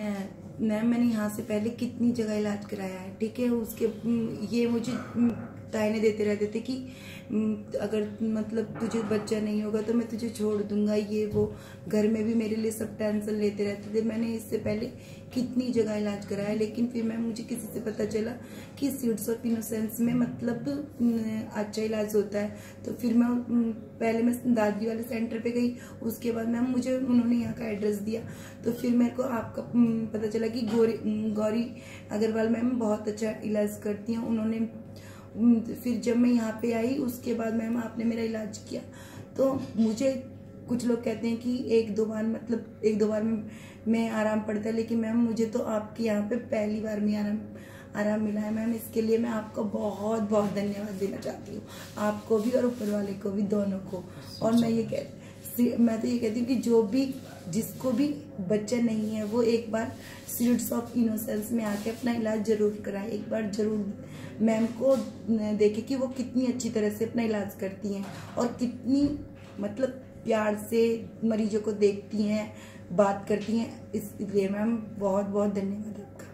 Ma'am मैंने यहाँ से पहले कितनी जगह इलाज कराया है, ठीक है। उसके ये मुझे ताने देते रहते थे कि अगर मतलब तुझे बच्चा नहीं होगा तो मैं तुझे छोड़ दूंगा, ये वो। घर में भी मेरे लिए सब टेंशन लेते रहते थे। मैंने इससे पहले कितनी जगह इलाज कराया, लेकिन फिर मैम मुझे किसी से पता चला कि सीड्स ऑफ इनोसेंस में मतलब अच्छा इलाज होता है। तो फिर मैं पहले दादी वाले सेंटर पे गई। उसके बाद मैम मुझे उन्होंने यहाँ का एड्रेस दिया। तो फिर मेरे को आपका पता चला कि गौरी अग्रवाल मैम बहुत अच्छा इलाज करती हैं। उन्होंने फिर जब मैं यहाँ पे आई उसके बाद मैम आपने मेरा इलाज किया। तो मुझे कुछ लोग कहते हैं कि एक दो बार में आराम पड़ता है, लेकिन मैम मुझे तो आपके यहाँ पे पहली बार में आराम मिला है मैम। इसके लिए मैं आपको बहुत बहुत धन्यवाद देना चाहती हूँ, आपको भी और ऊपर वाले को भी, दोनों को। और मैं तो ये कहती हूँ कि जिसको भी बच्चा नहीं है वो एक बार सीड्स ऑफ इनोसेंस में आके अपना इलाज जरूर कराए। एक बार जरूर मैम को देखे कि वो कितनी अच्छी तरह से अपना इलाज करती हैं और कितनी मतलब प्यार से मरीजों को देखती हैं, बात करती हैं। इसलिए मैम बहुत बहुत धन्यवाद आपका।